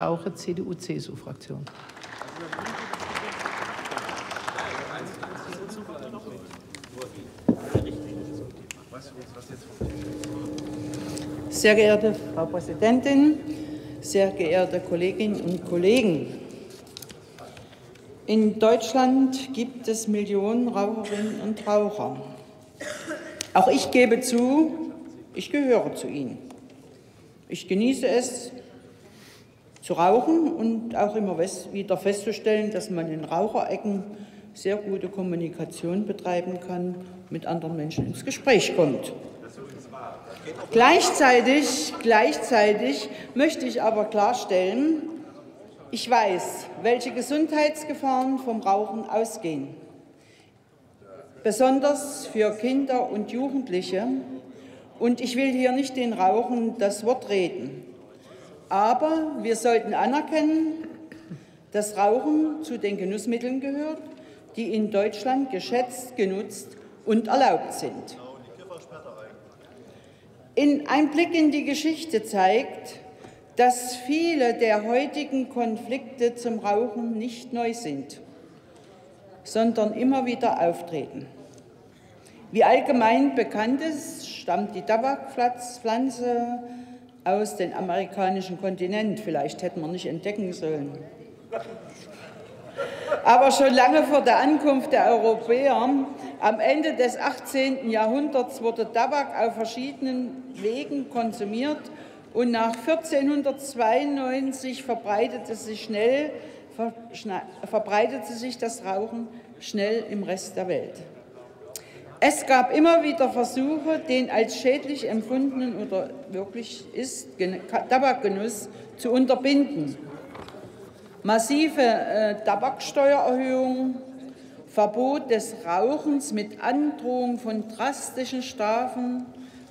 Stauche, CDU-CSU-Fraktion. Sehr geehrte Frau Präsidentin, sehr geehrte Kolleginnen und Kollegen! In Deutschland gibt es Millionen Raucherinnen und Raucher. Auch ich gebe zu, ich gehöre zu ihnen. Ich genieße es, zu rauchen und auch immer wieder festzustellen, dass man in Raucherecken sehr gute Kommunikation betreiben kann, mit anderen Menschen ins Gespräch kommt. Gleichzeitig möchte ich aber klarstellen, ich weiß, welche Gesundheitsgefahren vom Rauchen ausgehen. Besonders für Kinder und Jugendliche. Und ich will hier nicht den Rauchern das Wort reden. Aber wir sollten anerkennen, dass Rauchen zu den Genussmitteln gehört, die in Deutschland geschätzt, genutzt und erlaubt sind. Ein Blick in die Geschichte zeigt, dass viele der heutigen Konflikte zum Rauchen nicht neu sind, sondern immer wieder auftreten. Wie allgemein bekannt ist, stammt die Tabakpflanze aus dem amerikanischen Kontinent. Vielleicht hätten wir nicht entdecken sollen. Aber schon lange vor der Ankunft der Europäer, am Ende des 18. Jahrhunderts, wurde Tabak auf verschiedenen Wegen konsumiert und nach 1492 verbreitete sich das Rauchen schnell im Rest der Welt. Es gab immer wieder Versuche, den als schädlich empfundenen oder wirklich ist Tabakgenuss zu unterbinden. Massive Tabaksteuererhöhungen, Verbot des Rauchens mit Androhung von drastischen Strafen,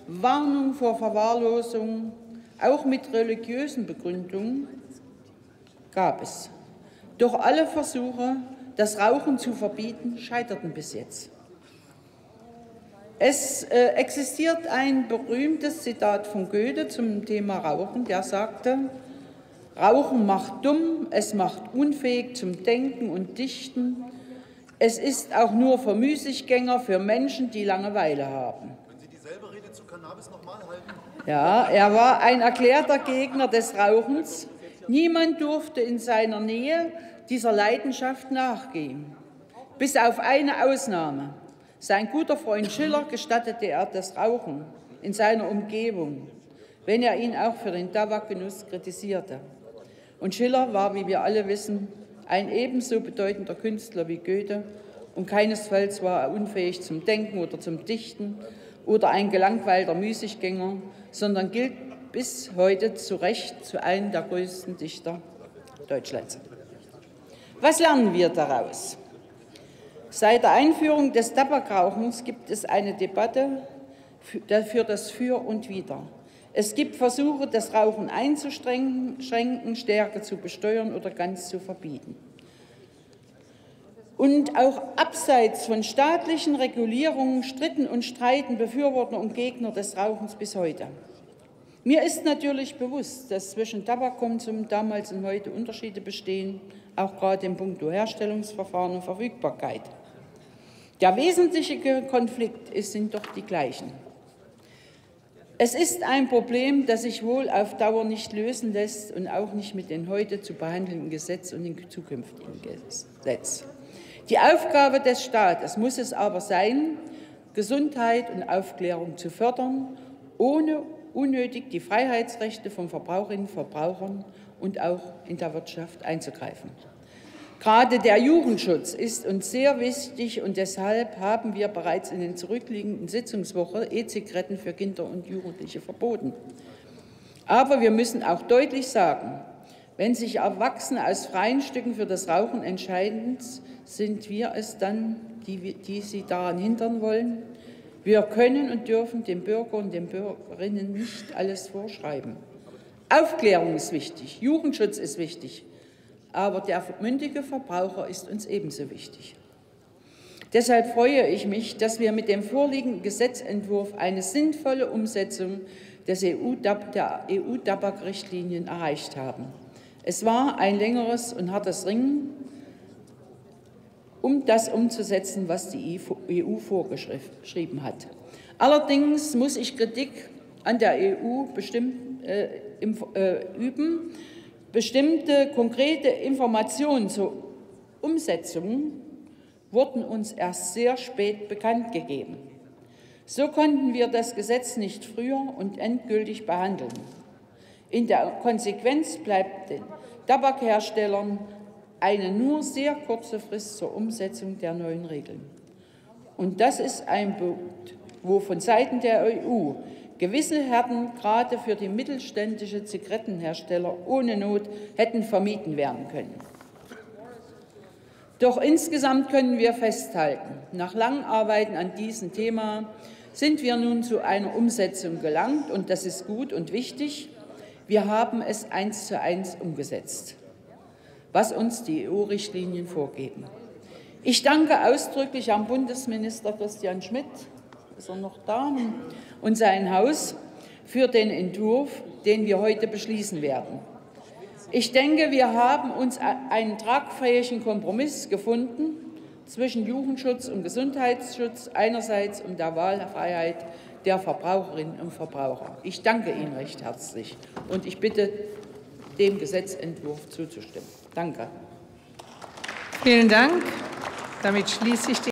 Warnung vor Verwahrlosung, auch mit religiösen Begründungen gab es. Doch alle Versuche, das Rauchen zu verbieten, scheiterten bis jetzt. Es existiert ein berühmtes Zitat von Goethe zum Thema Rauchen, der sagte: Rauchen macht dumm, es macht unfähig zum Denken und Dichten. Es ist auch nur für Müßiggänger, für Menschen, die Langeweile haben. Können Sie dieselbe Rede zu Cannabis nochmal halten? Ja, er war ein erklärter Gegner des Rauchens. Niemand durfte in seiner Nähe dieser Leidenschaft nachgehen. Bis auf eine Ausnahme. Sein guter Freund Schiller gestattete er das Rauchen in seiner Umgebung, wenn er ihn auch für den Tabakgenuss kritisierte. Und Schiller war, wie wir alle wissen, ein ebenso bedeutender Künstler wie Goethe, und keinesfalls war er unfähig zum Denken oder zum Dichten oder ein gelangweilter Müßiggänger, sondern gilt bis heute zu Recht zu einem der größten Dichter Deutschlands. Was lernen wir daraus? Seit der Einführung des Tabakrauchens gibt es eine Debatte für das Für und Wider. Es gibt Versuche, das Rauchen einzuschränken, stärker zu besteuern oder ganz zu verbieten. Und auch abseits von staatlichen Regulierungen stritten und streiten Befürworter und Gegner des Rauchens bis heute. Mir ist natürlich bewusst, dass zwischen Tabakkonsum damals und heute Unterschiede bestehen, auch gerade in puncto Herstellungsverfahren und Verfügbarkeit. Der wesentliche Konflikt sind doch die gleichen. Es ist ein Problem, das sich wohl auf Dauer nicht lösen lässt und auch nicht mit den heute zu behandelnden Gesetzen und den zukünftigen Gesetzen. Die Aufgabe des Staates muss es aber sein, Gesundheit und Aufklärung zu fördern, ohne unnötig die Freiheitsrechte von Verbraucherinnen und Verbrauchern und auch in der Wirtschaft einzugreifen. Gerade der Jugendschutz ist uns sehr wichtig, und deshalb haben wir bereits in den zurückliegenden Sitzungswochen E-Zigaretten für Kinder und Jugendliche verboten. Aber wir müssen auch deutlich sagen, wenn sich Erwachsene aus freien Stücken für das Rauchen entscheiden, sind wir es dann, die sie daran hindern wollen. Wir können und dürfen den Bürger und den Bürgerinnen nicht alles vorschreiben. Aufklärung ist wichtig, Jugendschutz ist wichtig. Aber der mündige Verbraucher ist uns ebenso wichtig. Deshalb freue ich mich, dass wir mit dem vorliegenden Gesetzentwurf eine sinnvolle Umsetzung der EU-Tabak-Richtlinien erreicht haben. Es war ein längeres und hartes Ringen, um das umzusetzen, was die EU vorgeschrieben hat. Allerdings muss ich Kritik an der EU üben. Bestimmte konkrete Informationen zur Umsetzung wurden uns erst sehr spät bekannt gegeben. So konnten wir das Gesetz nicht früher und endgültig behandeln. In der Konsequenz bleibt den Tabakherstellern eine nur sehr kurze Frist zur Umsetzung der neuen Regeln. Und das ist ein Punkt, wo von Seiten der EU gewisse Härten gerade für die mittelständischen Zigarettenhersteller ohne Not hätten vermieden werden können. Doch insgesamt können wir festhalten, nach langem Arbeiten an diesem Thema sind wir nun zu einer Umsetzung gelangt, und das ist gut und wichtig. Wir haben es 1:1 umgesetzt, was uns die EU-Richtlinien vorgeben. Ich danke ausdrücklich am Bundesminister Christian Schmidt, ist er noch da, und sein Haus für den Entwurf, den wir heute beschließen werden. Ich denke, wir haben uns einen tragfähigen Kompromiss gefunden zwischen Jugendschutz und Gesundheitsschutz einerseits und der Wahlfreiheit der Verbraucherinnen und Verbraucher. Ich danke Ihnen recht herzlich und ich bitte, dem Gesetzentwurf zuzustimmen. Danke. Vielen Dank. Damit schließe ich die